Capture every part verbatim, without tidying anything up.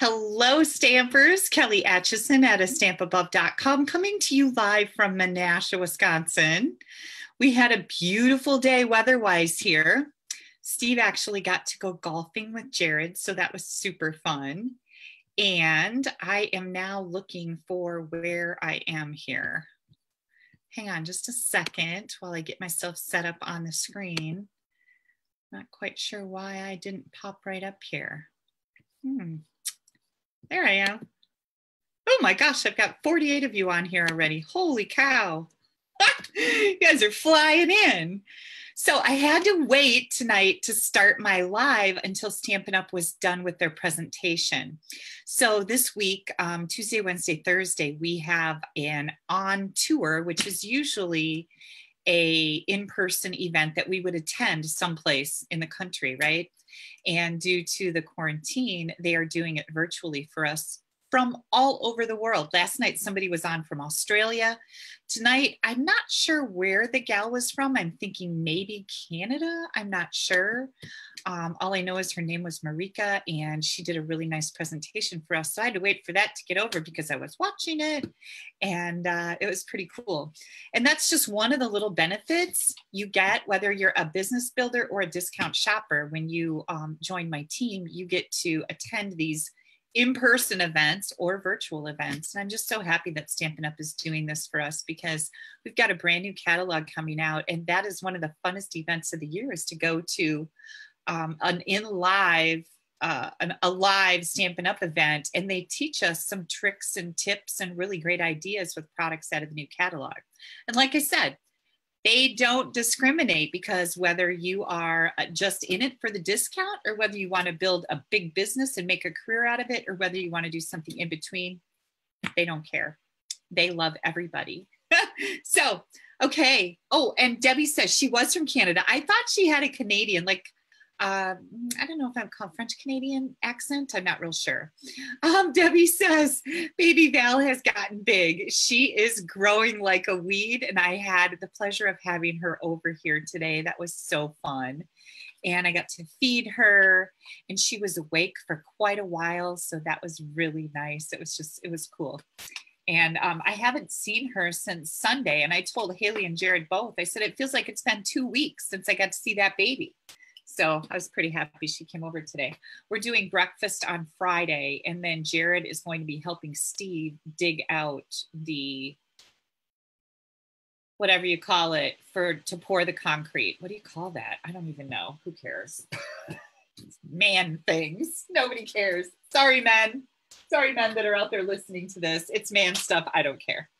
Hello, Stampers. Kelly Atchison at A Stamp Above dot com coming to you live from Menasha, Wisconsin. We had a beautiful day weather-wise here. Steve actually got to go golfing with Jared, so that was super fun. And I am now looking for where I am here. Hang on just a second while I get myself set up on the screen. Not quite sure why I didn't pop right up here. Hmm. There I am. Oh my gosh, I've got forty-eight of you on here already. Holy cow. You guys are flying in. So I had to wait tonight to start my live until Stampin' Up! Was done with their presentation. So this week, um, Tuesday, Wednesday, Thursday, we have an on tour, which is usually a in-person event that we would attend someplace in the country, right? And due to the quarantine, they are doing it virtually for us from all over the world. Last night, somebody was on from Australia. Tonight, I'm not sure where the gal was from. I'm thinking maybe Canada. I'm not sure. Um, all I know is her name was Marika, and she did a really nice presentation for us. So I had to wait for that to get over because I was watching it, and uh, it was pretty cool. And that's just one of the little benefits you get, whether you're a business builder or a discount shopper. When you um, join my team, you get to attend these in-person events or virtual events. And I'm just so happy that Stampin' Up! Is doing this for us because we've got a brand new catalog coming out. And that is one of the funnest events of the year, is to go to um, an in-live, uh, an, a live Stampin' Up! Event. And they teach us some tricks and tips and really great ideas with products out of the new catalog. And like I said, they don't discriminate, because whether you are just in it for the discount or whether you want to build a big business and make a career out of it, or whether you want to do something in between, they don't care. They love everybody. So, okay. Oh, and Debbie says she was from Canada. I thought she had a Canadian, like, uh, I don't know if I'm called French Canadian accent. I'm not real sure. Um, Debbie says, baby Val has gotten big. She is growing like a weed. And I had the pleasure of having her over here today. That was so fun. And I got to feed her, and she was awake for quite a while. So that was really nice. It was just, it was cool. And um, I haven't seen her since Sunday. And I told Haley and Jared both, I said, it feels like it's been two weeks since I got to see that baby. So I was pretty happy she came over today. We're doing breakfast on Friday, and then Jared is going to be helping Steve dig out the, whatever you call it, for to pour the concrete. What do you call that? I don't even know. Who cares? Man things. Nobody cares. Sorry, men. Sorry, men that are out there listening to this. It's man stuff. I don't care.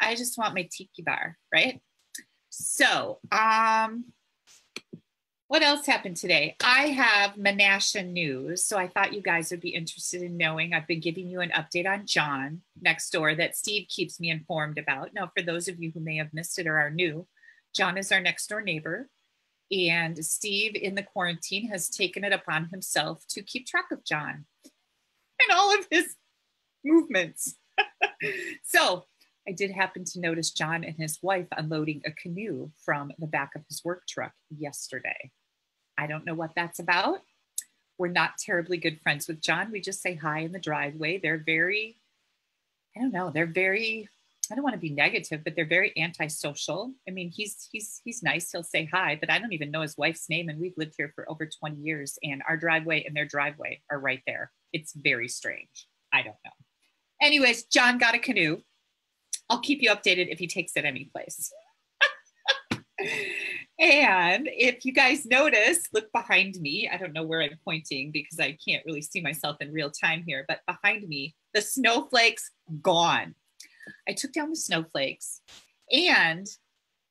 I just want my tiki bar, right? So, um... what else happened today? I have Menasha news, so I thought you guys would be interested in knowing. I've been giving you an update on John next door that Steve keeps me informed about. Now, for those of you who may have missed it or are new, John is our next door neighbor, and Steve in the quarantine has taken it upon himself to keep track of John and all of his movements. So I did happen to notice John and his wife unloading a canoe from the back of his work truck yesterday. I don't know what that's about. We're not terribly good friends with John. We just say hi in the driveway. They're very, I don't know, they're very, I don't want to be negative, but they're very antisocial. I mean, he's he's he's nice. He'll say hi, but I don't even know his wife's name. And we've lived here for over twenty years, and our driveway and their driveway are right there. It's very strange. I don't know. Anyways, John got a canoe. I'll keep you updated if he takes it anyplace. And if you guys notice, look behind me. I don't know where I'm pointing because I can't really see myself in real time here, but behind me, the snowflakes gone. I took down the snowflakes, and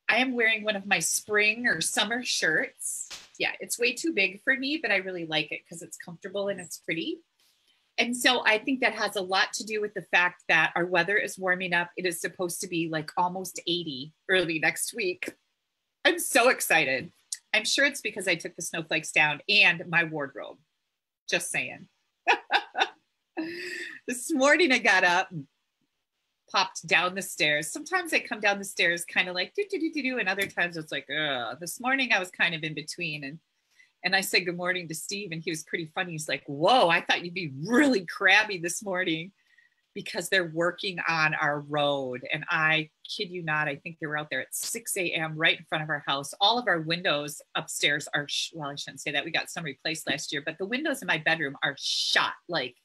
I am wearing one of my spring or summer shirts. Yeah, it's way too big for me, but I really like it because it's comfortable and it's pretty. And so I think that has a lot to do with the fact that our weather is warming up. It is supposed to be like almost eighty early next week. I'm so excited. I'm sure it's because I took the snowflakes down and my wardrobe. Just saying. This morning I got up, popped down the stairs. Sometimes I come down the stairs kind of like do do do do do, and other times it's like, ugh. This morning I was kind of in between, and And I said good morning to Steve, and he was pretty funny. He's like, whoa, I thought you'd be really crabby this morning, because they're working on our road. And I kid you not, I think they were out there at six a m right in front of our house. All of our windows upstairs are, well, I shouldn't say that. We got some replaced last year, but the windows in my bedroom are shot. Like,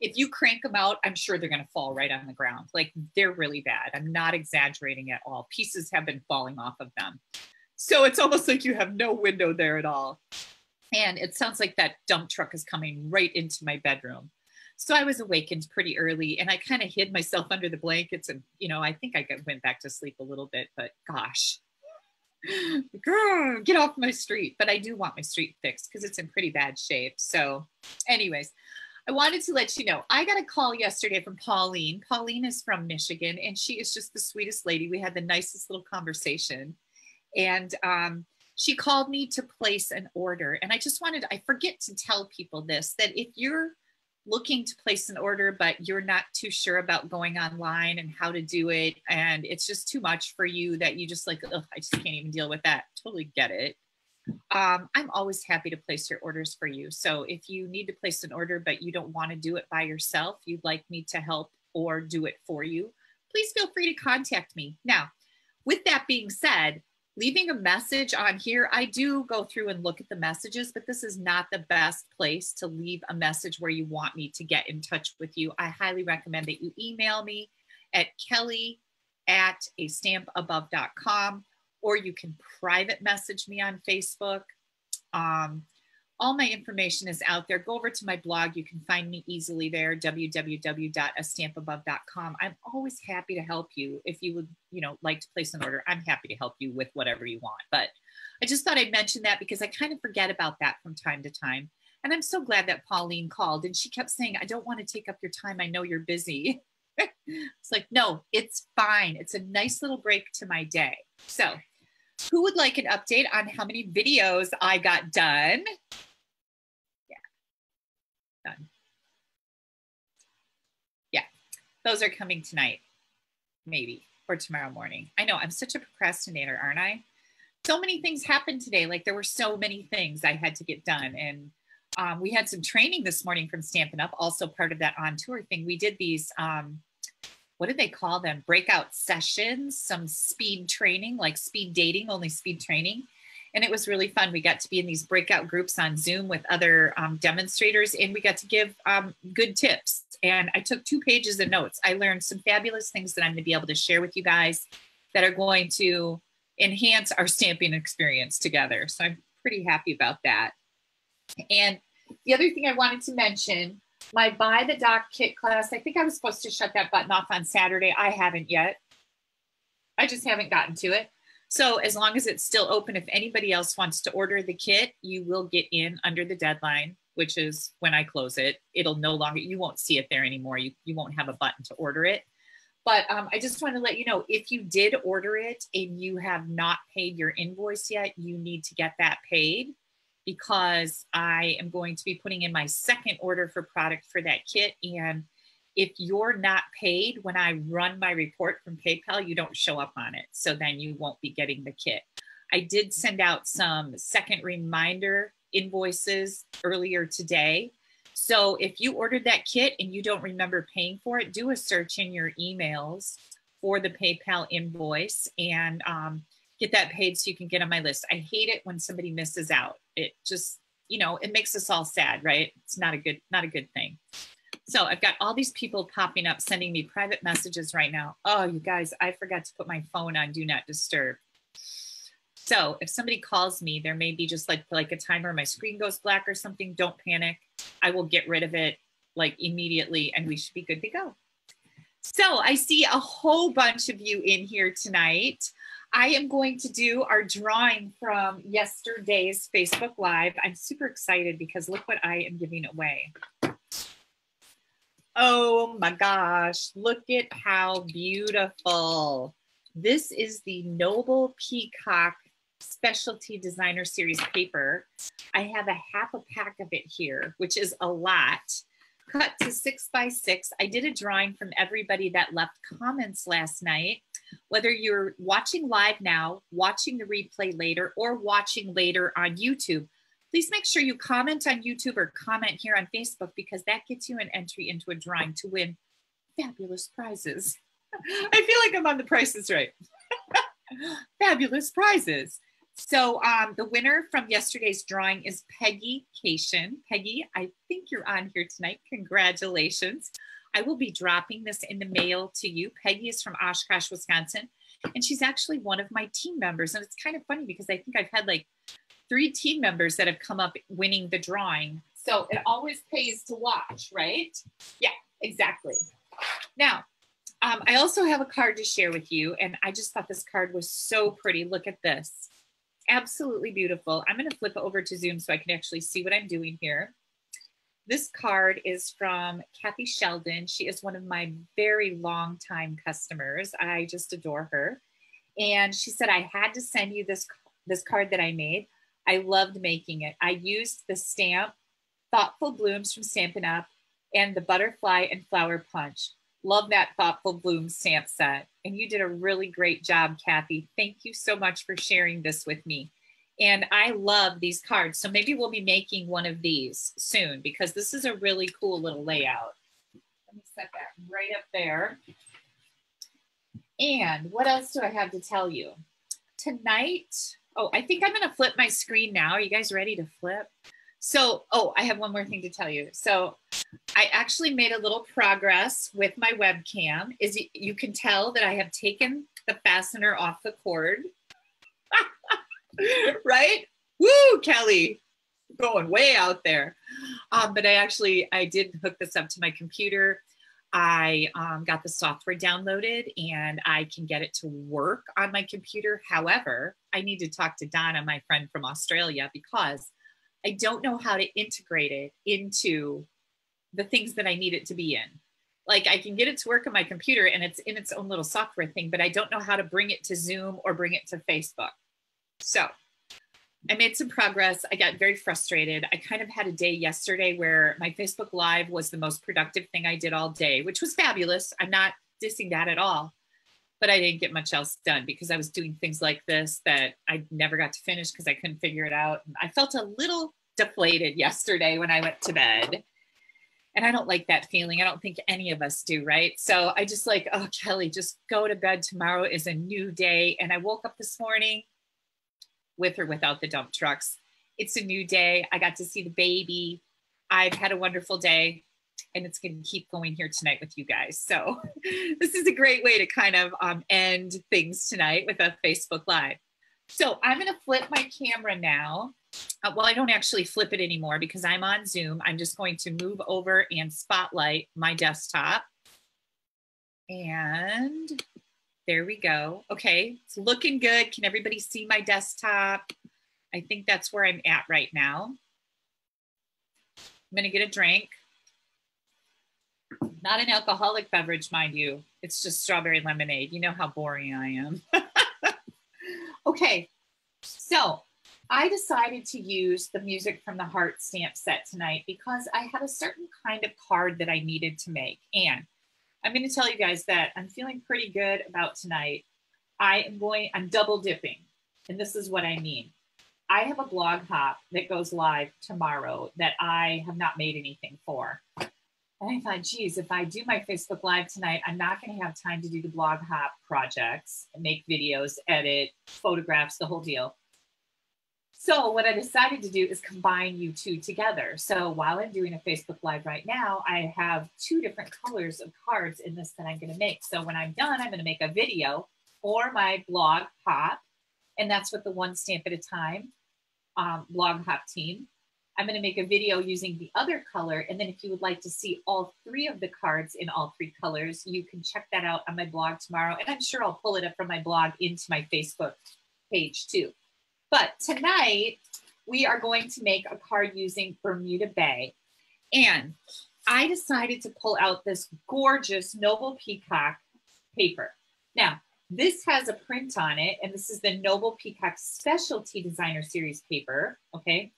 if you crank them out, I'm sure they're going to fall right on the ground. Like, they're really bad. I'm not exaggerating at all. Pieces have been falling off of them. So it's almost like you have no window there at all. And it sounds like that dump truck is coming right into my bedroom. So I was awakened pretty early, and I kind of hid myself under the blankets. And, you know, I think I went back to sleep a little bit, but gosh, girl, get off my street. But I do want my street fixed because it's in pretty bad shape. So anyways, I wanted to let you know, I got a call yesterday from Pauline. Pauline is from Michigan, and she is just the sweetest lady. We had the nicest little conversation, and um, she called me to place an order. And I just wanted, I forget to tell people this, that if you're looking to place an order, but you're not too sure about going online and how to do it, and it's just too much for you, that you just like, oh, I just can't even deal with that. Totally get it. Um, I'm always happy to place your orders for you. So if you need to place an order, but you don't want to do it by yourself, you'd like me to help or do it for you, please feel free to contact me. Now, with that being said, leaving a message on here, I do go through and look at the messages, but this is not the best place to leave a message where you want me to get in touch with you. I highly recommend that you email me at kelly at a stamp above dot com. Or you can private message me on Facebook. Um, all my information is out there. Go over to my blog. You can find me easily there, w w w dot a stamp above dot com. I'm always happy to help you. If you would, you know, like to place an order, I'm happy to help you with whatever you want. But I just thought I'd mention that because I kind of forget about that from time to time. And I'm so glad that Pauline called, and she kept saying, I don't want to take up your time. I know you're busy. It's like, no, it's fine. It's a nice little break to my day. So, who would like an update on how many videos I got done? Yeah, done. Yeah, those are coming tonight, maybe, or tomorrow morning. I know, I'm such a procrastinator, aren't I? So many things happened today. Like, there were so many things I had to get done. And um, we had some training this morning from Stampin' Up!, also part of that on tour thing. We did these, um, what do they call them? Breakout sessions, some speed training, like speed dating, only speed training. And it was really fun. We got to be in these breakout groups on Zoom with other um, demonstrators, and we got to give um, good tips. And I took two pages of notes. I learned some fabulous things that I'm gonna be able to share with you guys that are going to enhance our stamping experience together. So I'm pretty happy about that. And the other thing I wanted to mention, my Buy the Doc Kit class, I think I was supposed to shut that button off on Saturday. I haven't yet. I just haven't gotten to it. So as long as it's still open, if anybody else wants to order the kit, you will get in under the deadline, which is when I close it. It'll no longer, you won't see it there anymore. You, you won't have a button to order it. But um, I just want to let you know, if you did order it and you have not paid your invoice yet, you need to get that paid, because I am going to be putting in my second order for product for that kit. And if you're not paid when I run my report from PayPal, you don't show up on it. So then you won't be getting the kit. I did send out some second reminder invoices earlier today. So if you ordered that kit and you don't remember paying for it, do a search in your emails for the PayPal invoice and um, get that paid so you can get on my list. I hate it when somebody misses out. It just, you know, it makes us all sad, right? It's not a good, not a good thing. So I've got all these people popping up, sending me private messages right now. Oh, you guys, I forgot to put my phone on Do Not Disturb. So if somebody calls me, there may be just like, like a timer, my screen goes black or something, don't panic. I will get rid of it like immediately, and we should be good to go. So I see a whole bunch of you in here tonight. I am going to do our drawing from yesterday's Facebook Live. I'm super excited because look what I am giving away. Oh my gosh, look at how beautiful. This is the Noble Peacock Specialty Designer Series Paper. I have a half a pack of it here, which is a lot. Cut to six by six. I did a drawing from everybody that left comments last night. Whether you're watching live now, watching the replay later, or watching later on YouTube, please make sure you comment on YouTube or comment here on Facebook, because that gets you an entry into a drawing to win fabulous prizes. I feel like I'm on The Price is Right. Fabulous prizes. So um, the winner from yesterday's drawing is Peggy Kation. Peggy, I think you're on here tonight. Congratulations. I will be dropping this in the mail to you. Peggy is from Oshkosh, Wisconsin, and she's actually one of my team members. And it's kind of funny because I think I've had like three team members that have come up winning the drawing. So it always pays to watch, right? Yeah, exactly. Now, um, I also have a card to share with you, and I just thought this card was so pretty. Look at this. Absolutely beautiful. I'm going to flip over to Zoom so I can actually see what I'm doing here. This card is from Kathy Sheldon. She is one of my very long-time customers. I just adore her. And she said, I had to send you this, this card that I made. I loved making it. I used the stamp, Thoughtful Blooms from Stampin' Up! And the Butterfly and Flower Punch. Love that Thoughtful Bloom stamp set. And you did a really great job, Kathy. Thank you so much for sharing this with me. And I love these cards. So maybe we'll be making one of these soon, because this is a really cool little layout. Let me set that right up there. And what else do I have to tell you? Tonight, oh, I think I'm gonna flip my screen now. Are you guys ready to flip? So, oh, I have one more thing to tell you. So I actually made a little progress with my webcam. Is you can tell that I have taken the fastener off the cord. Right? Woo, Kelly, going way out there. Um, but I actually, I did hook this up to my computer. I um, got the software downloaded and I can get it to work on my computer. However, I need to talk to Donna, my friend from Australia, because I don't know how to integrate it into the things that I need it to be in. Like I can get it to work on my computer and it's in its own little software thing, but I don't know how to bring it to Zoom or bring it to Facebook. So I made some progress. I got very frustrated. I kind of had a day yesterday where my Facebook Live was the most productive thing I did all day, which was fabulous. I'm not dissing that at all, but I didn't get much else done because I was doing things like this that I never got to finish because I couldn't figure it out. I felt a little deflated yesterday when I went to bed. And I don't like that feeling. I don't think any of us do, right? So I just like, oh, Kelly, just go to bed. Tomorrow is a new day. And I woke up this morning with or without the dump trucks. It's a new day. I got to see the baby. I've had a wonderful day. And it's going to keep going here tonight with you guys. So this is a great way to kind of um, end things tonight with a Facebook Live. So I'm going to flip my camera now. Uh, well, I don't actually flip it anymore because I'm on Zoom. I'm just going to move over and spotlight my desktop. And there we go. Okay, it's looking good. Can everybody see my desktop? I think that's where I'm at right now. I'm going to get a drink. Not an alcoholic beverage, mind you. It's just strawberry lemonade. You know how boring I am. Okay, so I decided to use the Music from the Heart stamp set tonight because I had a certain kind of card that I needed to make. And I'm going to tell you guys that I'm feeling pretty good about tonight. I am going, I'm double dipping. And this is what I mean. I have a blog hop that goes live tomorrow that I have not made anything for. And I thought, geez, if I do my Facebook Live tonight, I'm not going to have time to do the blog hop projects, make videos, edit, photographs, the whole deal. So what I decided to do is combine you two together. So while I'm doing a Facebook Live right now, I have two different colors of cards in this that I'm going to make. So when I'm done, I'm going to make a video for my blog hop. And that's with the One Stamp at a Time um, blog hop team. I'm going to make a video using the other color. And then if you would like to see all three of the cards in all three colors, you can check that out on my blog tomorrow. And I'm sure I'll pull it up from my blog into my Facebook page too. But tonight we are going to make a card using Bermuda Bay. And I decided to pull out this gorgeous Noble Peacock paper. Now, this has a print on it, and this is the Noble Peacock Specialty Designer Series Paper, okay?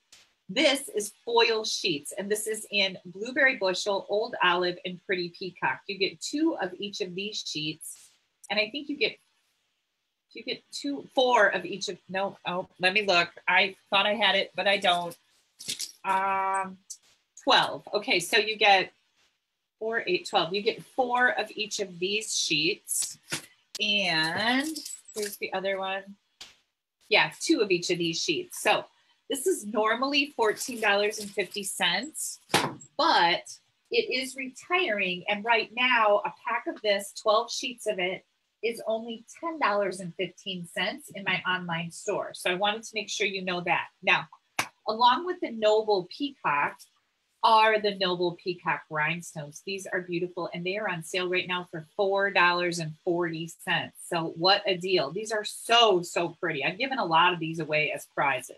This is foil sheets, and this is in Blueberry Bushel, Old Olive, and Pretty Peacock. You get two of each of these sheets, and I think you get you get two, four of each of, no, oh, let me look. I thought I had it, but I don't. um, twelve. Okay, so you get four, eight, twelve. You get four of each of these sheets. And here's the other one. Yeah, two of each of these sheets. So this is normally fourteen dollars and fifty cents, but it is retiring. And right now, a pack of this, twelve sheets of it, is only ten dollars and fifteen cents in my online store. So I wanted to make sure you know that. Now, along with the Noble Peacock are the Noble Peacock rhinestones. These are beautiful, and they are on sale right now for four dollars and forty cents. So what a deal. These are so, so pretty. I've given a lot of these away as prizes.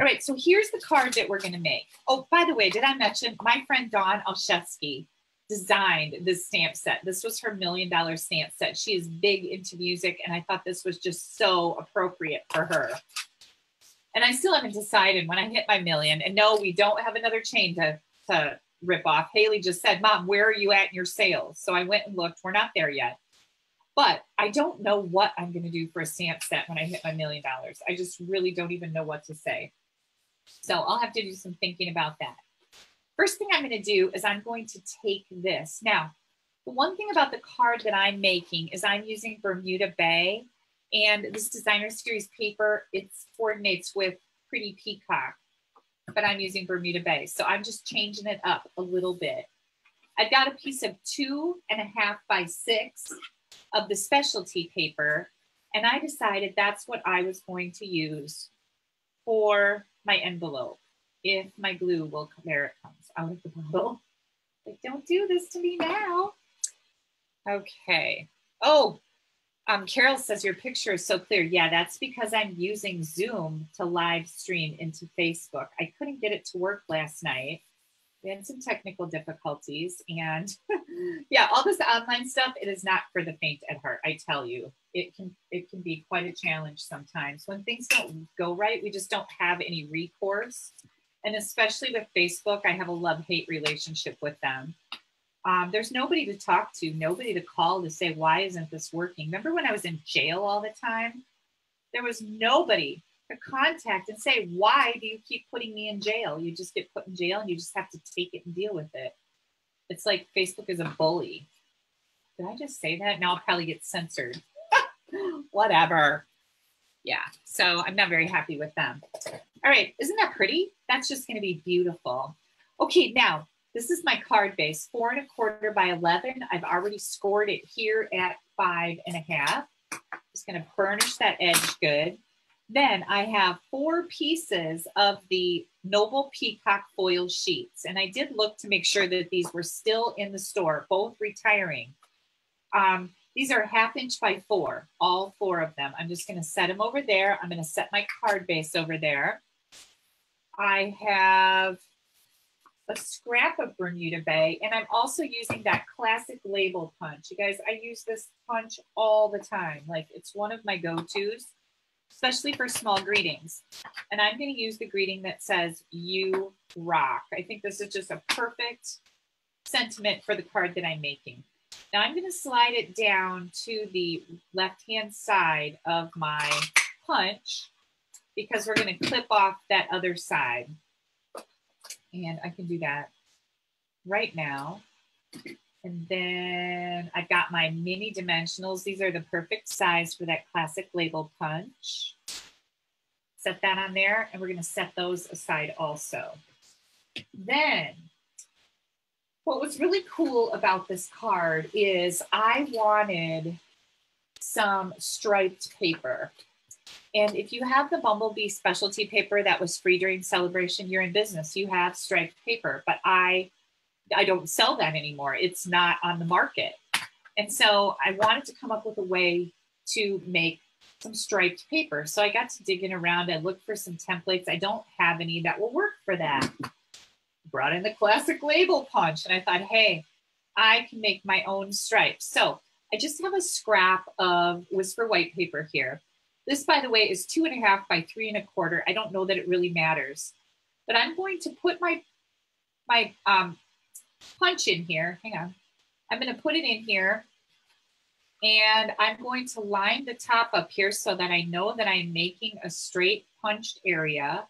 All right, so here's the card that we're gonna make. Oh, by the way, did I mention my friend Dawn Olszewski designed this stamp set? This was her million dollar stamp set. She is big into music, and I thought this was just so appropriate for her. And I still haven't decided when I hit my million. And no, we don't have another chain to, to rip off. Haley just said, Mom, where are you at in your sales? So I went and looked. We're not there yet. But I don't know what I'm going to do for a stamp set when I hit my million dollars. I just really don't even know what to say. So I'll have to do some thinking about that. First thing I'm going to do is I'm going to take this. Now, the one thing about the card that I'm making is I'm using Bermuda Bay. And this designer series paper, it coordinates with Pretty Peacock, but I'm using Bermuda Bay. So I'm just changing it up a little bit. I've got a piece of two and a half by six of the specialty paper. And I decided that's what I was going to use for my envelope. If my glue will come, there it comes out of the bottle. Like, don't do this to me now. Okay. Oh. Um, Carol says your picture is so clear. Yeah, that's because I'm using Zoom to live stream into Facebook. I couldn't get it to work last night. We had some technical difficulties, and yeah, all this online stuff, it is not for the faint at heart. I tell you, it can it can be quite a challenge sometimes. When things don't go right, we just don't have any recourse. And especially with Facebook, I have a love-hate relationship with them. Um, there's nobody to talk to, nobody to call to say, why isn't this working? Remember when I was in jail all the time? There was nobody to contact and say, why do you keep putting me in jail? You just get put in jail and you just have to take it and deal with it. It's like Facebook is a bully. Did I just say that? Now I'll probably get censored. Whatever. Yeah, so I'm not very happy with them. All right, isn't that pretty? That's just going to be beautiful. Okay, now. This is my card base, four and a quarter by eleven. I've already scored it here at five and a half. Just gonna burnish that edge good. Then I have four pieces of the Noble Peacock foil sheets. And I did look to make sure that these were still in the store, both retiring. Um, these are half inch by four, all four of them. I'm just gonna set them over there. I'm gonna set my card base over there. I have a scrap of Bermuda Bay, and I'm also using that classic label punch. You guys, I use this punch all the time. Like, it's one of my go-tos, especially for small greetings. And I'm going to use the greeting that says, you rock. I think this is just a perfect sentiment for the card that I'm making. Now I'm going to slide it down to the left-hand side of my punch because we're going to clip off that other side. And I can do that right now. And then I've got my mini dimensionals. These are the perfect size for that classic label punch. Set that on there, and we're going to set those aside also. Then what was really cool about this card is I wanted some striped paper. And if you have the Bumblebee specialty paper that was free during Celebration, you're in business. You have striped paper, but I, I don't sell that anymore. It's not on the market. And so I wanted to come up with a way to make some striped paper. So I got to digging around. I looked for some templates. I don't have any that will work for that. Brought in the classic label punch, and I thought, hey, I can make my own stripes. So I just have a scrap of Whisper White paper here. This, by the way, is two and a half by three and a quarter. I don't know that it really matters, but I'm going to put my my um, punch in here. Hang on. I'm going to put it in here, and I'm going to line the top up here so that I know that I'm making a straight punched area.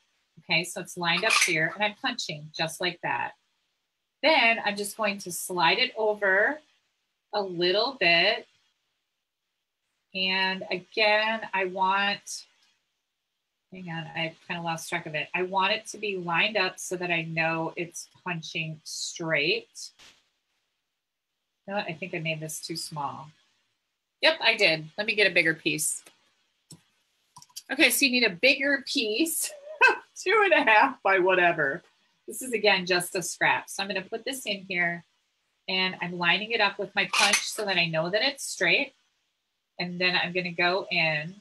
Okay, so it's lined up here and I'm punching just like that. Then I'm just going to slide it over a little bit. And again, I want, hang on, I kind of lost track of it. I want it to be lined up so that I know it's punching straight. You know what? I think I made this too small. Yep, I did. Let me get a bigger piece. Okay, so you need a bigger piece, two and a half by whatever. This is again, just a scrap. So I'm gonna put this in here and I'm lining it up with my punch so that I know that it's straight. And then I'm gonna go in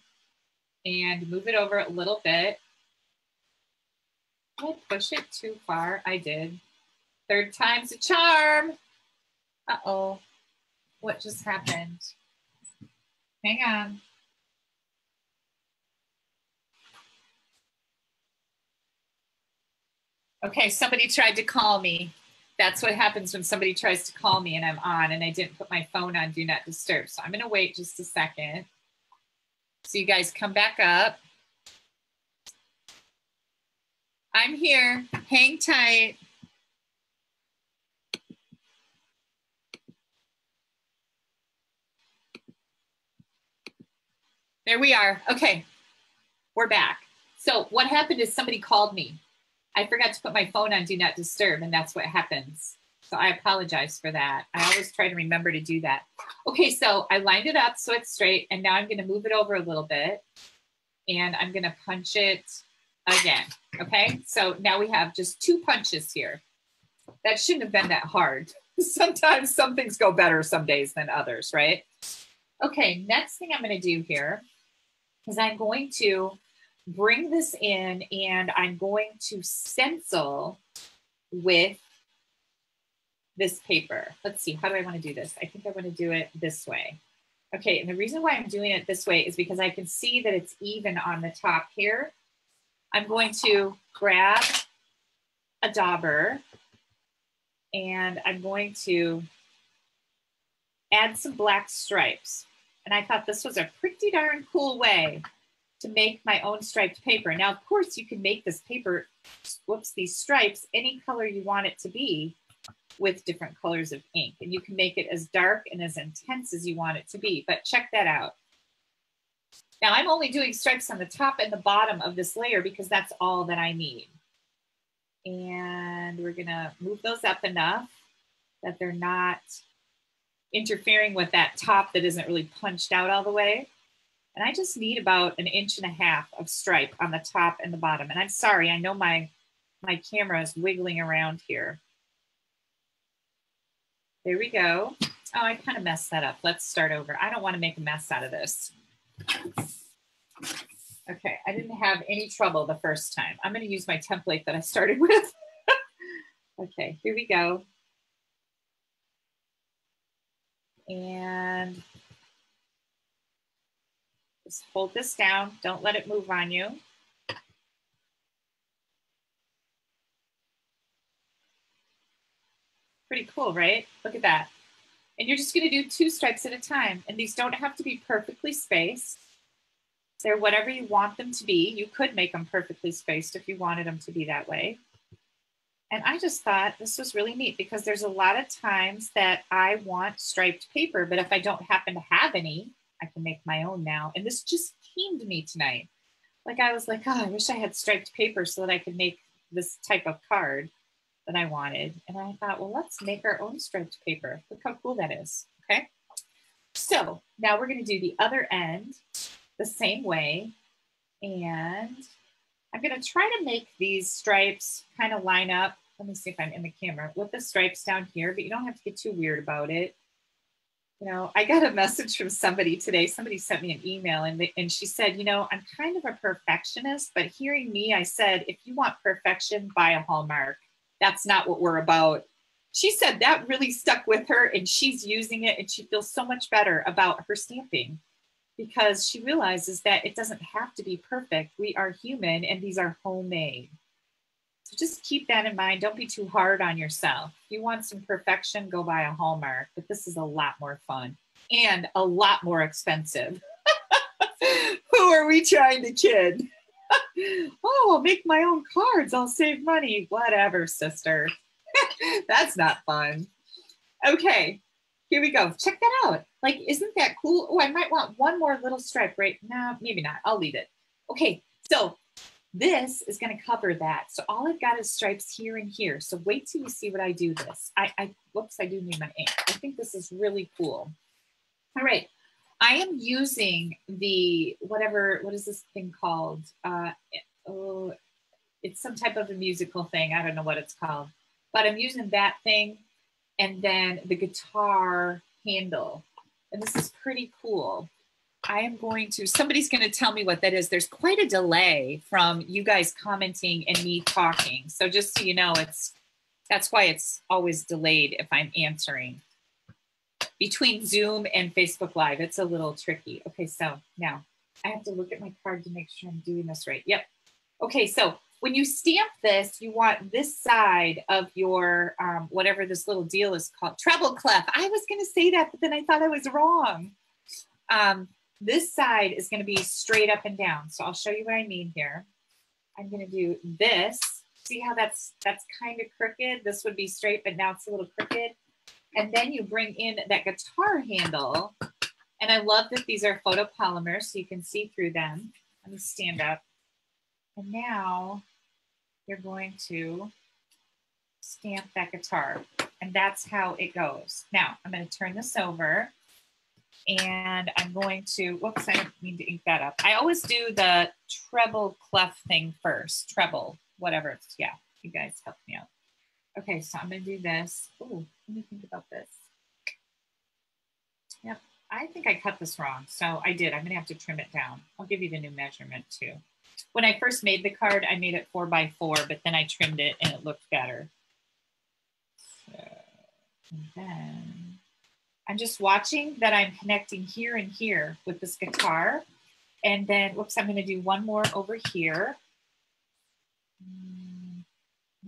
and move it over a little bit. Did I push it too far? I did. Third time's a charm. Uh-oh, what just happened? Hang on. Okay, somebody tried to call me. That's what happens when somebody tries to call me and I'm on and I didn't put my phone on Do Not Disturb. So I'm gonna wait just a second. So you guys come back up. I'm here, hang tight. There we are, okay, we're back. So what happened is somebody called me. I forgot to put my phone on Do Not Disturb, and that's what happens. So I apologize for that. I always try to remember to do that. Okay, so I lined it up so it's straight, and now I'm gonna move it over a little bit, and I'm gonna punch it again, okay? So now we have just two punches here. That shouldn't have been that hard. Sometimes some things go better some days than others, right? Okay, next thing I'm gonna do here is I'm going to bring this in and I'm going to stencil with this paper. Let's see, how do I want to do this? I think I want to do it this way. Okay, and the reason why I'm doing it this way is because I can see that it's even on the top here. I'm going to grab a dauber and I'm going to add some black stripes. And I thought this was a pretty darn cool way to make my own striped paper. Now, of course, you can make this paper, whoops, these stripes, any color you want it to be with different colors of ink. And you can make it as dark and as intense as you want it to be, but check that out. Now, I'm only doing stripes on the top and the bottom of this layer because that's all that I need. And we're gonna move those up enough that they're not interfering with that top that isn't really punched out all the way. And I just need about an inch and a half of stripe on the top and the bottom. And I'm sorry, I know my, my camera is wiggling around here. There we go. Oh, I kind of messed that up. Let's start over. I don't want to make a mess out of this. Okay, I didn't have any trouble the first time. I'm going to use my template that I started with. Okay, here we go. And just hold this down, don't let it move on you. Pretty cool, right? Look at that. And you're just gonna do two stripes at a time, and these don't have to be perfectly spaced. They're whatever you want them to be. You could make them perfectly spaced if you wanted them to be that way. And I just thought this was really neat because there's a lot of times that I want striped paper, but if I don't happen to have any, I can make my own now. And this just came to me tonight. Like I was like, oh, I wish I had striped paper so that I could make this type of card that I wanted. And I thought, well, let's make our own striped paper. Look how cool that is, okay? So now we're gonna do the other end the same way. And I'm gonna try to make these stripes kind of line up. Let me see if I'm in the camera with the stripes down here, but you don't have to get too weird about it. You know, I got a message from somebody today. Somebody sent me an email and, they, and she said, you know, I'm kind of a perfectionist, but hearing me, I said, if you want perfection, buy a Hallmark. That's not what we're about. She said that really stuck with her and she's using it and she feels so much better about her stamping because she realizes that it doesn't have to be perfect. We are human and these are homemade. So just keep that in mind. Don't be too hard on yourself. If you want some perfection, go buy a Hallmark, but this is a lot more fun and a lot more expensive. Who are we trying to kid? Oh, I'll make my own cards. I'll save money. Whatever, sister. That's not fun. Okay, here we go. Check that out. Like, isn't that cool? Oh, I might want one more little stripe, right? No, maybe not. I'll leave it. Okay, so this is going to cover that. So all I've got is stripes here and here. So wait till you see what I do this. I, I whoops, I do need my ink. I think this is really cool. All right. I am using the whatever, what is this thing called? Uh, oh, it's some type of a musical thing. I don't know what it's called, but I'm using that thing and then the guitar handle. And this is pretty cool. I am going to, somebody's going to tell me what that is. There's quite a delay from you guys commenting and me talking. So just so you know, it's, that's why it's always delayed if I'm answering. Between Zoom and Facebook Live, it's a little tricky. Okay, so now I have to look at my card to make sure I'm doing this right. Yep. Okay, so when you stamp this, you want this side of your, um, whatever this little deal is called, treble clef. I was going to say that, but then I thought I was wrong. Um, this side is going to be straight up and down. So I'll show you what I mean here. I'm going to do this. See how that's, that's kind of crooked. This would be straight, but now it's a little crooked. And then you bring in that guitar handle. And I love that these are photopolymers, so you can see through them. Let me stand up. And now you're going to stamp that guitar. And that's how it goes. Now I'm going to turn this over. And I'm going to, whoops, I didn't mean to ink that up. I always do the treble clef thing first. Treble, whatever it's, yeah, you guys help me out. Okay, so I'm going to do this. Ooh, let me think about this. Yep, I think I cut this wrong. So I did. I'm going to have to trim it down. I'll give you the new measurement too. When I first made the card, I made it four by four, but then I trimmed it and it looked better. So, and then I'm just watching that I'm connecting here and here with this guitar. And then, whoops, I'm going to do one more over here.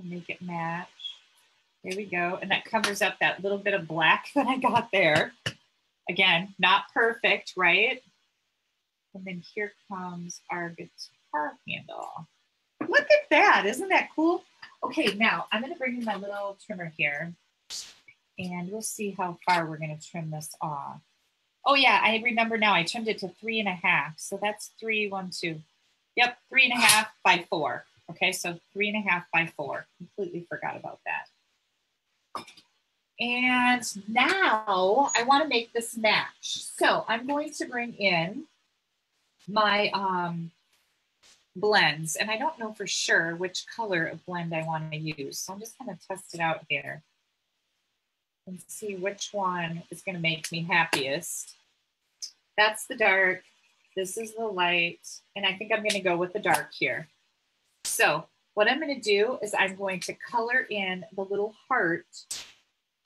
Make it match. There we go. And that covers up that little bit of black that I got there. Again, not perfect, right? And then here comes our guitar handle. Look at that. Isn't that cool? Okay, now I'm going to bring in my little trimmer here and we'll see how far we're going to trim this off. Oh yeah, I remember now I trimmed it to three and a half. So that's three, one, two. Yep, three and a half by four. Okay, so three and a half by four. Completely forgot about that. And now I want to make this match. So I'm going to bring in my um, blends. And I don't know for sure which color of blend I want to use. So I'm just going to test it out here and see which one is going to make me happiest. That's the dark. This is the light. And I think I'm going to go with the dark here. So what I'm going to do is I'm going to color in the little heart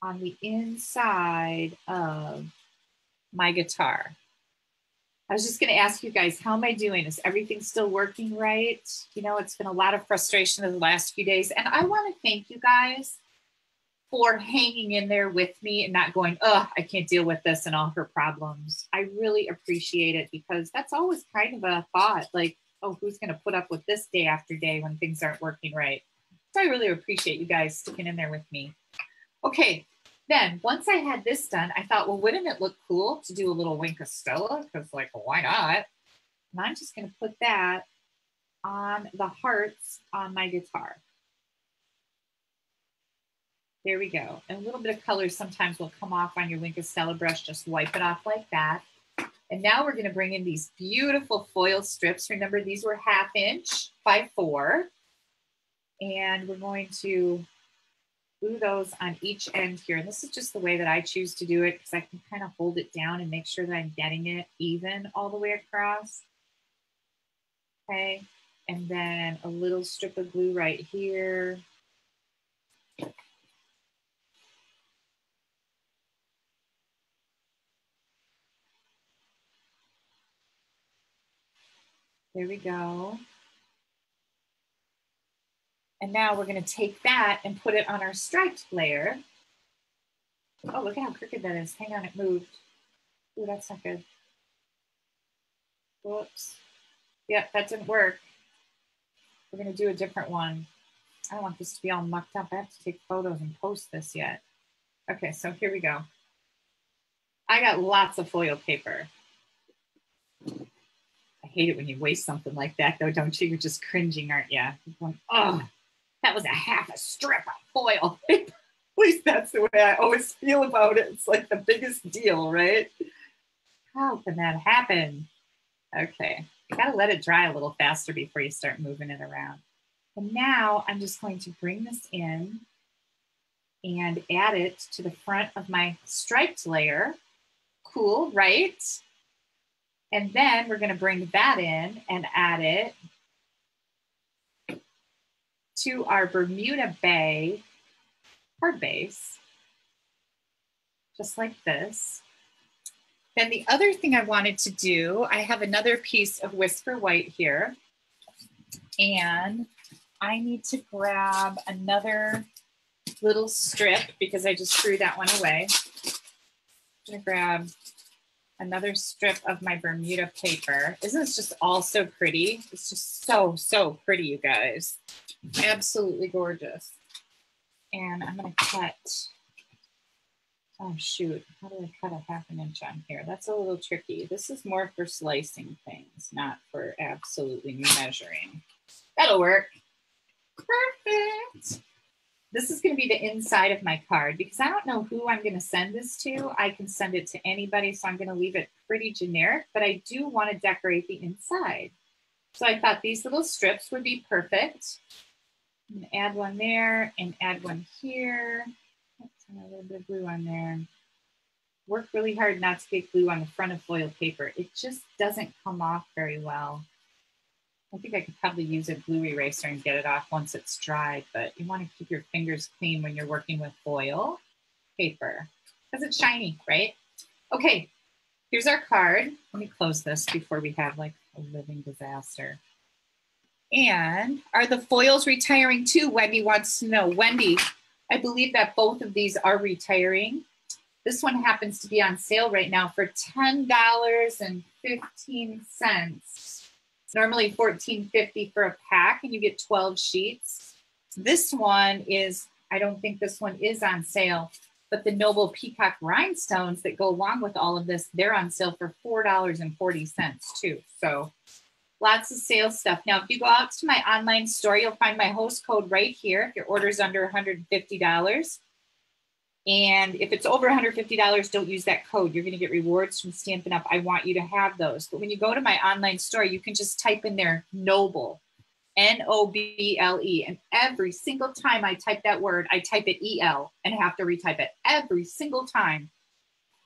on the inside of my guitar. I was just going to ask you guys, how am I doing? Is everything still working right? You know, it's been a lot of frustration in the last few days. And I want to thank you guys for hanging in there with me and not going, oh, I can't deal with this and all her problems. I really appreciate it because that's always kind of a thought like, oh, who's going to put up with this day after day when things aren't working right? So I really appreciate you guys sticking in there with me. Okay, then once I had this done, I thought, well, wouldn't it look cool to do a little Wink of Stella? Because like, why not? And I'm just going to put that on the hearts on my guitar. There we go. And a little bit of color sometimes will come off on your Wink of Stella brush. Just wipe it off like that. And now we're going to bring in these beautiful foil strips. Remember, these were half inch by four. And we're going to glue those on each end here. And this is just the way that I choose to do it because I can kind of hold it down and make sure that I'm getting it even all the way across. Okay. And then a little strip of glue right here. There we go. And now we're going to take that and put it on our striped layer. Oh, look at how crooked that is. Hang on, it moved. Oh, that's not good. Whoops. Yep, that didn't work. We're going to do a different one. I don't want this to be all mucked up. I have to take photos and post this yet. Okay, so here we go. I got lots of foil paper. I hate it when you waste something like that, though, don't you? You're just cringing, aren't you? You're going, oh, that was a half a strip of foil paper. At least that's the way I always feel about it. It's like the biggest deal, right? How can that happen? Okay, you gotta let it dry a little faster before you start moving it around. And now I'm just going to bring this in and add it to the front of my striped layer. Cool, right? And then we're gonna bring that in and add it to our Bermuda Bay hard base, just like this. Then the other thing I wanted to do, I have another piece of Whisper White here, and I need to grab another little strip because I just threw that one away. I'm gonna grab another strip of my Bermuda paper. Isn't this just all so pretty? It's just so, so pretty, you guys. Absolutely gorgeous. And I'm gonna cut, oh shoot, how do I cut a half an inch on here? That's a little tricky. This is more for slicing things, not for absolutely measuring. That'll work. Perfect. This is gonna be the inside of my card because I don't know who I'm gonna send this to. I can send it to anybody, so I'm gonna leave it pretty generic, but I do wanna decorate the inside. So I thought these little strips would be perfect. I'm gonna add one there and add one here. Let's add a little bit of glue on there. Work really hard not to get glue on the front of foil paper. It just doesn't come off very well. I think I could probably use a glue eraser and get it off once it's dried, but you want to keep your fingers clean when you're working with foil paper because it's shiny, right? Okay, here's our card. Let me close this before we have like a living disaster. And are the foils retiring too? Wendy wants to know. Wendy, I believe that both of these are retiring. This one happens to be on sale right now for ten dollars and fifteen cents. Normally fourteen fifty for a pack and you get twelve sheets. This one is, I don't think this one is on sale, but the Noble Peacock rhinestones that go along with all of this, they're on sale for four dollars and forty cents too. So lots of sales stuff. Now, if you go out to my online store, you'll find my host code right here. If your order is under one hundred fifty dollars. And if it's over one hundred fifty dollars, don't use that code. You're going to get rewards from Stampin' Up. I want you to have those. But when you go to my online store, you can just type in there Noble, N O B L E. And every single time I type that word, I type it E L and have to retype it every single time.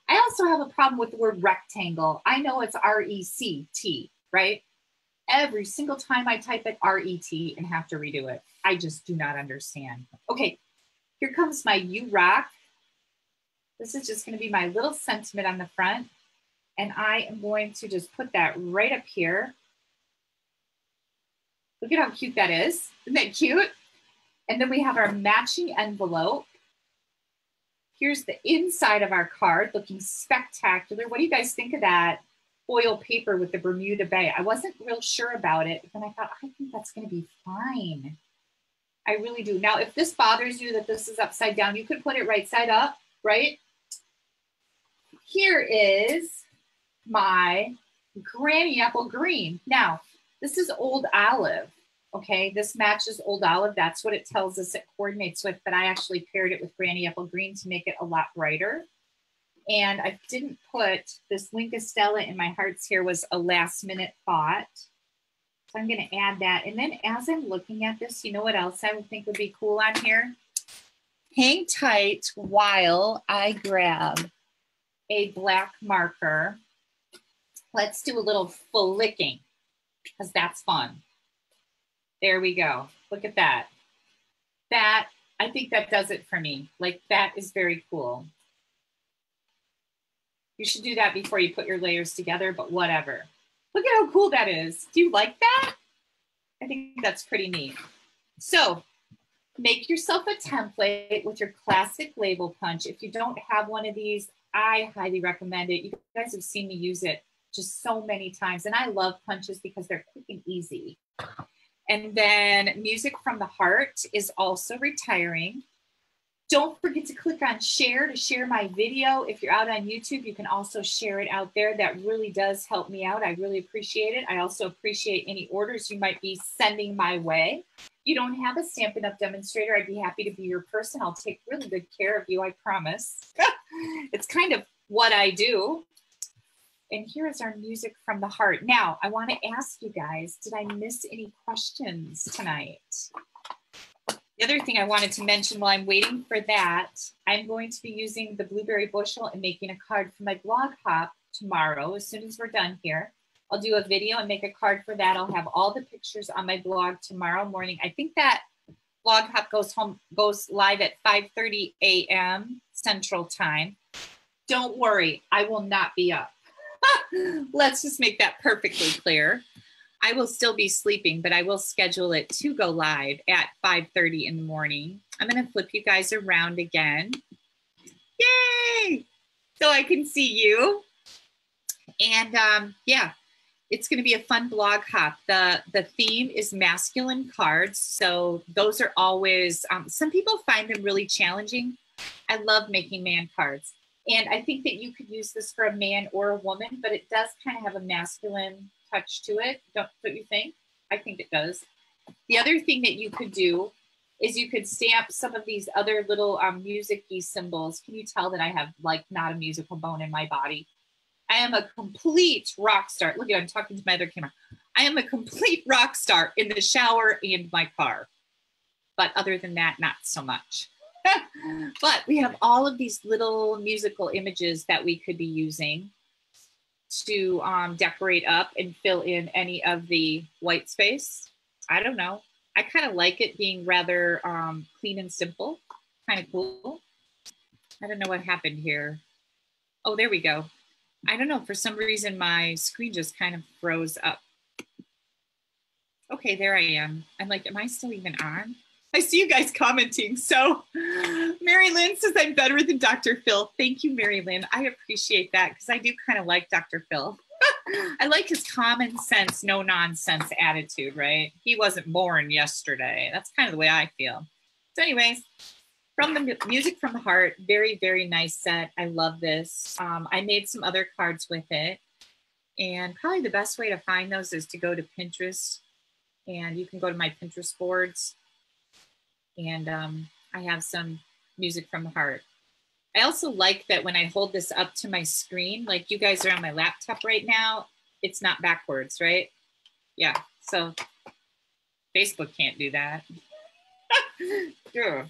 I also have a problem with the word rectangle. I know it's R E C T, right? Every single time I type it R E T and have to redo it. I just do not understand. Okay, here comes my You Rock. This is just gonna be my little sentiment on the front. And I am going to just put that right up here. Look at how cute that is. Isn't that cute? And then we have our matching envelope. Here's the inside of our card, looking spectacular. What do you guys think of that? Foil paper with the Bermuda Bay. I wasn't real sure about it, but then I thought, I think that's going to be fine. I really do. Now, if this bothers you that this is upside down, you could put it right side up, right? Here is my Granny Apple Green. Now, this is Old Olive, okay? This matches Old Olive. That's what it tells us it coordinates with, but I actually paired it with Granny Apple Green to make it a lot brighter. And I didn't put this Wink of Stella in my hearts here was a last minute thought. So I'm gonna add that. And then as I'm looking at this, you know what else I would think would be cool on here? Hang tight while I grab a black marker. Let's do a little flicking because that's fun. There we go. Look at that. That, I think that does it for me. Like that is very cool. You should do that before you put your layers together, but whatever. Look at how cool that is. Do you like that? I think that's pretty neat. So make yourself a template with your classic label punch. If you don't have one of these, I highly recommend it. You guys have seen me use it just so many times. And I love punches because they're quick and easy. And then Music from the Heart is also retiring. Don't forget to click on share to share my video. If you're out on YouTube, you can also share it out there. That really does help me out. I really appreciate it. I also appreciate any orders you might be sending my way. If you don't have a Stampin' Up! Demonstrator, I'd be happy to be your person. I'll take really good care of you, I promise. It's kind of what I do. And here is our Music from the Heart. Now, I want to ask you guys, did I miss any questions tonight? The other thing I wanted to mention while I'm waiting for that, I'm going to be using the Blueberry Bushel and making a card for my blog hop tomorrow. As soon as we're done here, I'll do a video and make a card for that. I'll have all the pictures on my blog tomorrow morning. I think that blog hop goes home goes live at five thirty a m Central Time. Don't worry, I will not be up. Let's just make that perfectly clear. I will still be sleeping, but I will schedule it to go live at five thirty in the morning. I'm gonna flip you guys around again. Yay! So I can see you. And um, yeah, it's gonna be a fun blog hop. The, the theme is masculine cards. So those are always, um, some people find them really challenging. I love making man cards. And I think that you could use this for a man or a woman, but it does kind of have a masculine touch to it, don't, don't you think? I think it does. The other thing that you could do is you could stamp some of these other little um, music-y symbols. Can you tell that I have like not a musical bone in my body? I am a complete rock star. Look at, I'm talking to my other camera. I am a complete rock star in the shower and my car. But other than that, not so much. But we have all of these little musical images that we could be using to um, decorate up and fill in any of the white space. I don't know. I kind of like it being rather um, clean and simple, kind of cool. I don't know what happened here. Oh, there we go. I don't know, for some reason my screen just kind of froze up. Okay, there I am. I'm like, am I still even on? I see you guys commenting. So Mary Lynn says I'm better than Doctor Phil. Thank you, Mary Lynn. I appreciate that because I do kind of like Doctor Phil. I like his common sense, no nonsense attitude, right? He wasn't born yesterday. That's kind of the way I feel. So anyways, from the Music from the Heart, very, very nice set. I love this. Um, I made some other cards with it. And probably the best way to find those is to go to Pinterest. And you can go to my Pinterest boards. And um, I have some Music from the Heart. I also like that when I hold this up to my screen, like you guys are on my laptop right now, it's not backwards, right? Yeah, so Facebook can't do that. Sure.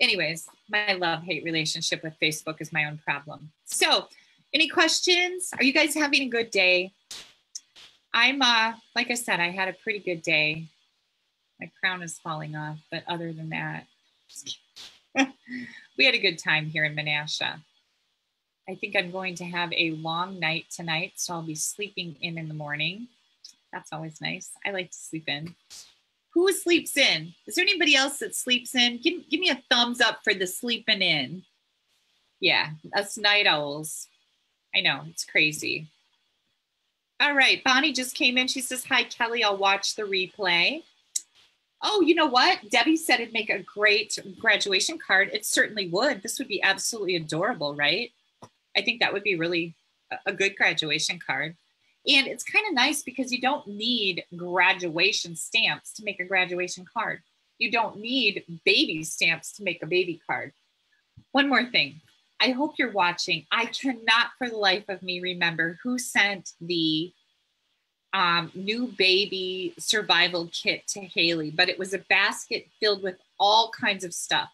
Anyways, my love-hate relationship with Facebook is my own problem. So any questions? Are you guys having a good day? I'm, uh, like I said, I had a pretty good day. My crown is falling off, but other than that, we had a good time here in Menasha. I think I'm going to have a long night tonight, so I'll be sleeping in in the morning. That's always nice. I like to sleep in. Who sleeps in? Is there anybody else that sleeps in? Give, give me a thumbs up for the sleeping in. Yeah, us night owls. I know, it's crazy. All right, Bonnie just came in. She says, hi, Kelly, I'll watch the replay. Oh, you know what? Debbie said it'd make a great graduation card. It certainly would. This would be absolutely adorable, right? I think that would be really a good graduation card. And it's kind of nice because you don't need graduation stamps to make a graduation card. You don't need baby stamps to make a baby card. One more thing. I hope you're watching. I cannot for the life of me remember who sent the Um, new baby survival kit to Haley, but it was a basket filled with all kinds of stuff.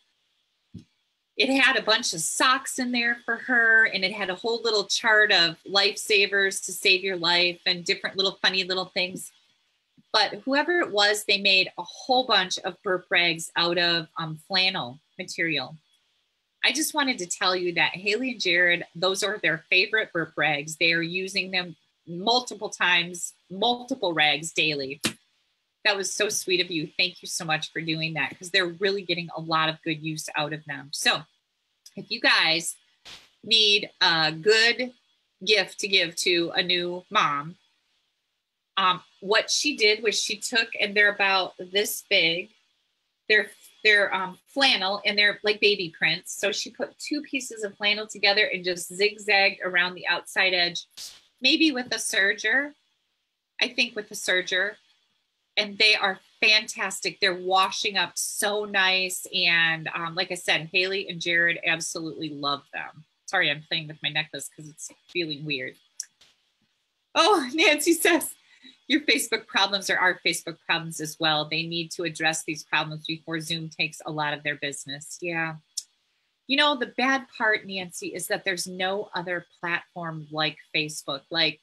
It had a bunch of socks in there for her, and it had a whole little chart of lifesavers to save your life and different little funny little things. But whoever it was, they made a whole bunch of burp rags out of um, flannel material. I just wanted to tell you that Haley and Jared, those are their favorite burp rags. They are using them multiple times, multiple rags daily. That was so sweet of you. Thank you so much for doing that because they're really getting a lot of good use out of them. So if you guys need a good gift to give to a new mom, Um, what she did was she took, and they're about this big, they're, they're um, flannel, and they're like baby prints. So she put two pieces of flannel together and just zigzagged around the outside edge, maybe with a serger, I think with a serger. And they are fantastic. They're washing up so nice. And um, like I said, Haley and Jared absolutely love them. Sorry, I'm playing with my necklace because it's feeling weird. Oh, Nancy says, your Facebook problems are our Facebook problems as well. They need to address these problems before Zoom takes a lot of their business. Yeah. You know, the bad part, Nancy, is that there's no other platform like Facebook. Like,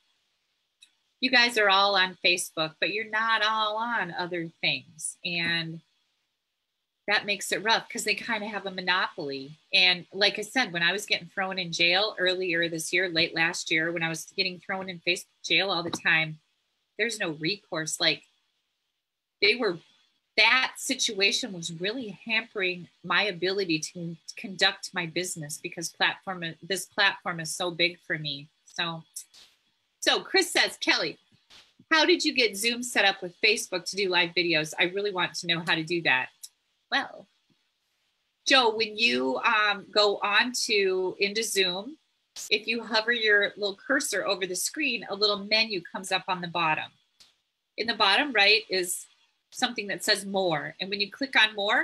you guys are all on Facebook, but you're not all on other things. And that makes it rough because they kind of have a monopoly. And like I said, when I was getting thrown in jail earlier this year, late last year, when I was getting thrown in Facebook jail all the time, there's no recourse. Like, they were, that situation was really hampering my ability to conduct my business because platform, this platform is so big for me. So, so Chris says, Kelly, how did you get Zoom set up with Facebook to do live videos? I really want to know how to do that. Well, Joe, when you um, go on to into Zoom, if you hover your little cursor over the screen, a little menu comes up on the bottom. In the bottom right is something that says more. And when you click on more,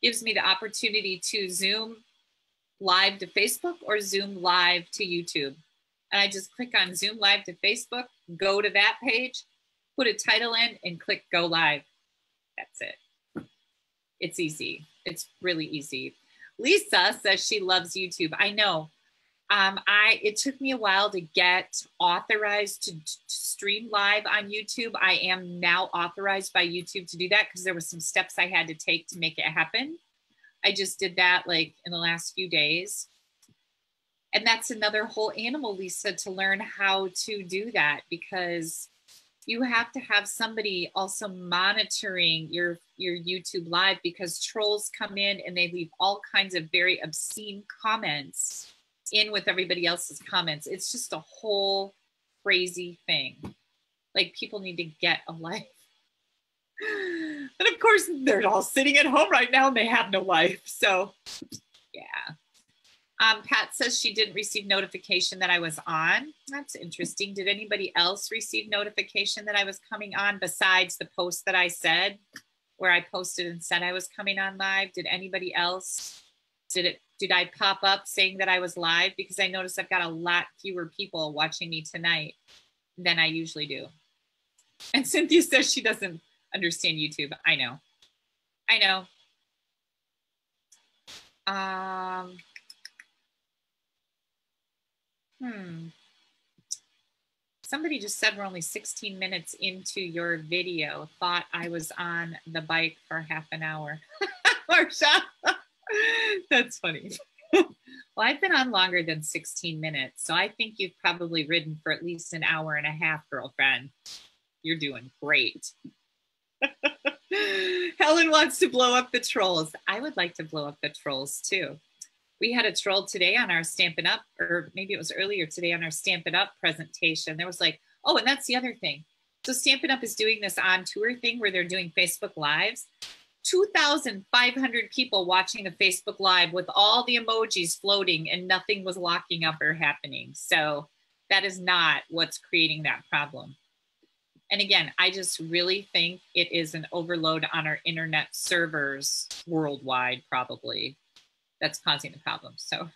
it gives me the opportunity to Zoom live to Facebook or Zoom live to YouTube. And I just click on Zoom live to Facebook, go to that page, put a title in, and click go live. That's it. It's easy. It's really easy. Lisa says she loves YouTube. I know. Um, I it took me a while to get authorized to, to stream live on YouTube. I am now authorized by YouTube to do that because there were some steps I had to take to make it happen. I just did that like in the last few days. And that's another whole animal, Lisa, to learn how to do that, because you have to have somebody also monitoring your, your YouTube live, because trolls come in and they leave all kinds of very obscene comments in with everybody else's comments. It's just a whole crazy thing. Like, people need to get a life. And of course, they're all sitting at home right now and they have no life. So yeah. Um, Pat says she didn't receive notification that I was on. That's interesting. Did anybody else receive notification that I was coming on besides the post that I said, where I posted and said I was coming on live? Did anybody else, did it, did I pop up saying that I was live? Because I noticed I've got a lot fewer people watching me tonight than I usually do. And Cynthia says she doesn't understand YouTube. I know, I know. Um, Hmm. Somebody just said we're only sixteen minutes into your video. Thought I was on the bike for half an hour. Marsha, that's funny. Well, I've been on longer than sixteen minutes. So I think you've probably ridden for at least an hour and a half, girlfriend. You're doing great. Helen wants to blow up the trolls. I would like to blow up the trolls too. We had a troll today on our Stampin' Up, or maybe it was earlier today on our Stampin' Up presentation. There was like, oh, and that's the other thing. So Stampin' Up is doing this on tour thing where they're doing Facebook Lives. two thousand five hundred people watching a Facebook Live with all the emojis floating, and nothing was locking up or happening. So that is not what's creating that problem. And again, I just really think it is an overload on our internet servers worldwide, probably. That's causing the problem. So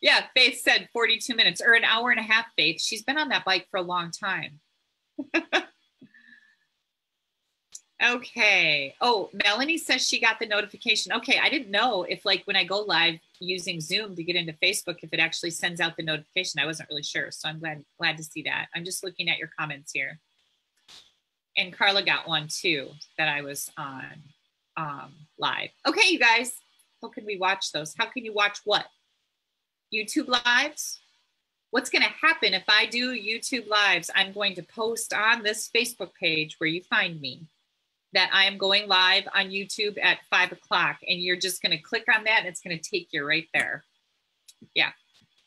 yeah, Faith said forty-two minutes or an hour and a half, Faith. She's been on that bike for a long time. Okay. Oh, Melanie says she got the notification. Okay. I didn't know if, like, when I go live using Zoom to get into Facebook, if it actually sends out the notification. I wasn't really sure. So I'm glad, glad to see that. I'm just looking at your comments here. And Carla got one too, that I was on. Um, live. Okay, you guys, how can we watch those? How can you watch what? YouTube lives? What's going to happen if I do YouTube lives? I'm going to post on this Facebook page where you find me that I am going live on YouTube at five o'clock, and you're just going to click on that and it's going to take you right there. Yeah.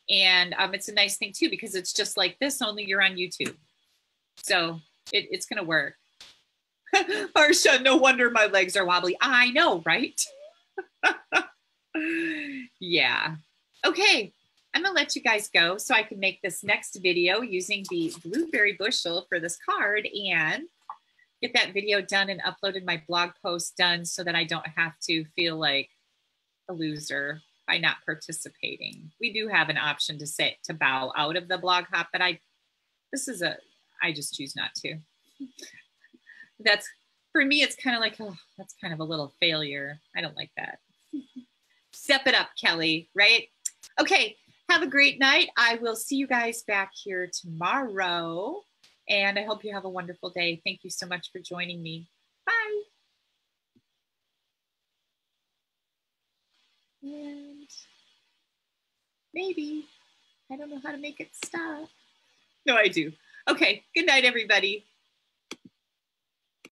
And um, it's a nice thing too, because it's just like this, only you're on YouTube. So it, it's going to work. Marsha, no wonder my legs are wobbly. I know, right? Yeah. Okay. I'm going to let you guys go so I can make this next video using the Blueberry Bushel for this card and get that video done and uploaded, my blog post done, so that I don't have to feel like a loser by not participating. We do have an option to sit, to bow out of the blog hop, but I, this is a, I just choose not to. That's, for me, it's kind of like, oh, that's kind of a little failure. I don't like that. Step it up, Kelly, right? Okay, have a great night. I will see you guys back here tomorrow. And I hope you have a wonderful day. Thank you so much for joining me. Bye. And maybe, I don't know how to make it stop. No, I do. Okay, good night, everybody.